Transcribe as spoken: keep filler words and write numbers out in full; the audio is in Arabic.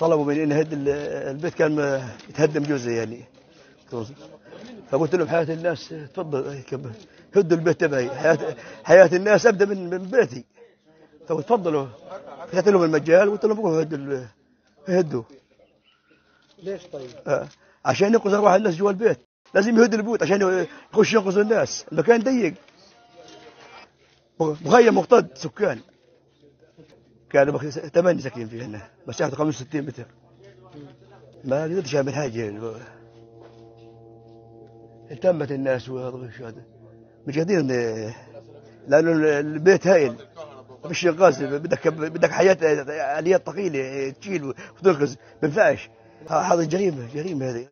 طلبوا مني ان البيت كان يتهدم جزء يعني، فقلت لهم حياة الناس تفضل هدوا البيت تبعي، حياة, حياة الناس ابدا من, من بيتي، فتفضلوا. فتحت لهم المجال وقلت لهم هدوا هدوا. ليش طيب؟ آه. عشان ينقذ ارواح الناس جوا البيت، لازم يهد البيوت عشان يخش ينقذ الناس، المكان ضيق مخيم مغتاد سكان، كانوا ثمانية ساكنين فيه هنا، مساحته خمسة وستين متر، ما قدرتش اعمل حاجه يعني. اهتمت الناس وهذا مجاهدين، لانه البيت هائل، مش غاز، بدك بدك حياه اليات ثقيله تشيل وتنقذ، ما ينفعش، هذا جريمه جريمه هذه.